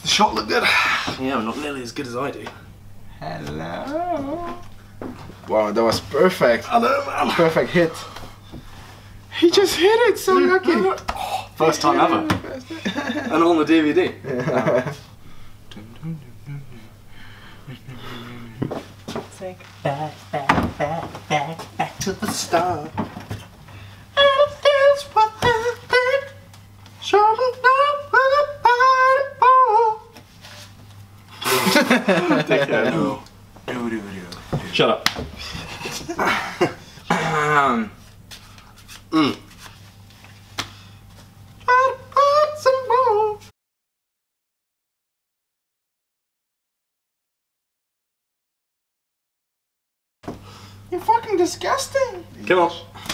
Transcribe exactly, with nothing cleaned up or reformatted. Does the shot look good? Yeah, I'm not nearly as good as I do. Hello. Wow, that was perfect. Hello, man. Perfect hit. He just hit it, so lucky. Oh, first time ever. And on the D V D. Yeah. Like back, back, back, back, back to the start. Shut up. um, mm. You're fucking disgusting. Come on.